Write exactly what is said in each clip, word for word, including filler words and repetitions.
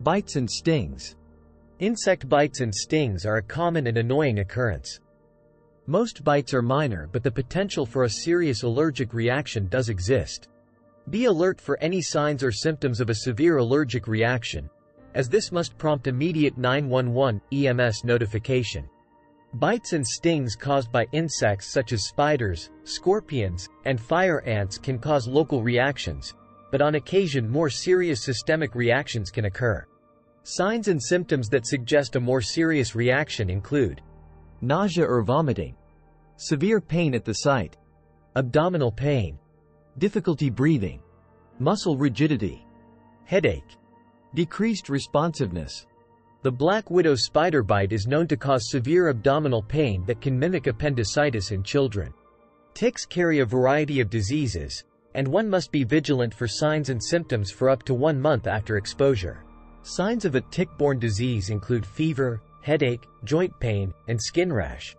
Bites and stings. Insect bites and stings are a common and annoying occurrence. Most bites are minor, but the potential for a serious allergic reaction does exist. Be alert for any signs or symptoms of a severe allergic reaction, as this must prompt immediate nine one one E M S notification. Bites and stings caused by insects such as spiders, scorpions, and fire ants can cause local reactions, but on occasion more serious systemic reactions can occur. Signs and symptoms that suggest a more serious reaction include nausea or vomiting, severe pain at the site, abdominal pain, difficulty breathing, muscle rigidity, headache, decreased responsiveness. The black widow spider bite is known to cause severe abdominal pain that can mimic appendicitis in children. Ticks carry a variety of diseases, and one must be vigilant for signs and symptoms for up to one month after exposure. Signs of a tick-borne disease include fever, headache, joint pain, and skin rash.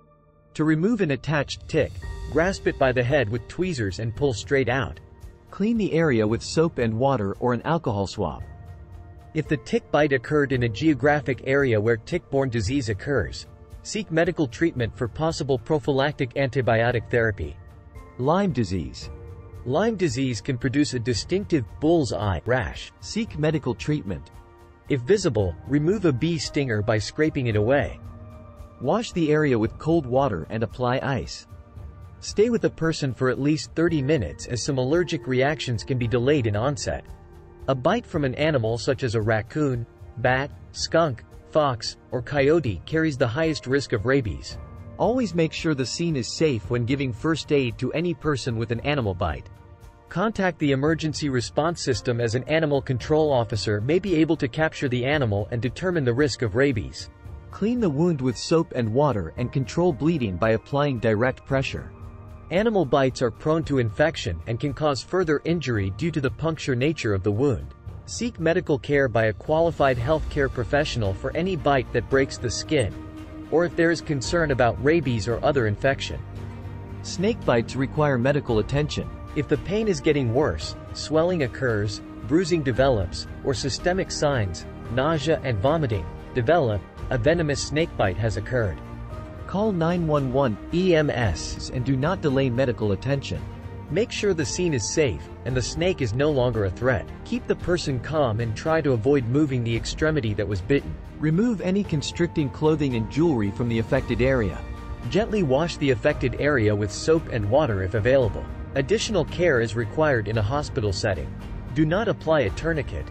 To remove an attached tick, grasp it by the head with tweezers and pull straight out. Clean the area with soap and water or an alcohol swab. If the tick bite occurred in a geographic area where tick-borne disease occurs, seek medical treatment for possible prophylactic antibiotic therapy. Lyme disease. Lyme disease can produce a distinctive bull's-eye rash. Seek medical treatment. If visible, remove a bee stinger by scraping it away. Wash the area with cold water and apply ice. Stay with a person for at least thirty minutes, as some allergic reactions can be delayed in onset. A bite from an animal such as a raccoon, bat, skunk, fox, or coyote carries the highest risk of rabies. Always make sure the scene is safe when giving first aid to any person with an animal bite. Contact the emergency response system, as an animal control officer may be able to capture the animal and determine the risk of rabies. Clean the wound with soap and water and control bleeding by applying direct pressure. Animal bites are prone to infection and can cause further injury due to the puncture nature of the wound. Seek medical care by a qualified healthcare professional for any bite that breaks the skin, or if there is concern about rabies or other infection. Snake bites require medical attention. If the pain is getting worse, swelling occurs, bruising develops, or systemic signs, nausea and vomiting, develop, a venomous snakebite has occurred. Call nine one one E M S and do not delay medical attention. Make sure the scene is safe and the snake is no longer a threat. Keep the person calm and try to avoid moving the extremity that was bitten. Remove any constricting clothing and jewelry from the affected area. Gently wash the affected area with soap and water if available. Additional care is required in a hospital setting. Do not apply a tourniquet.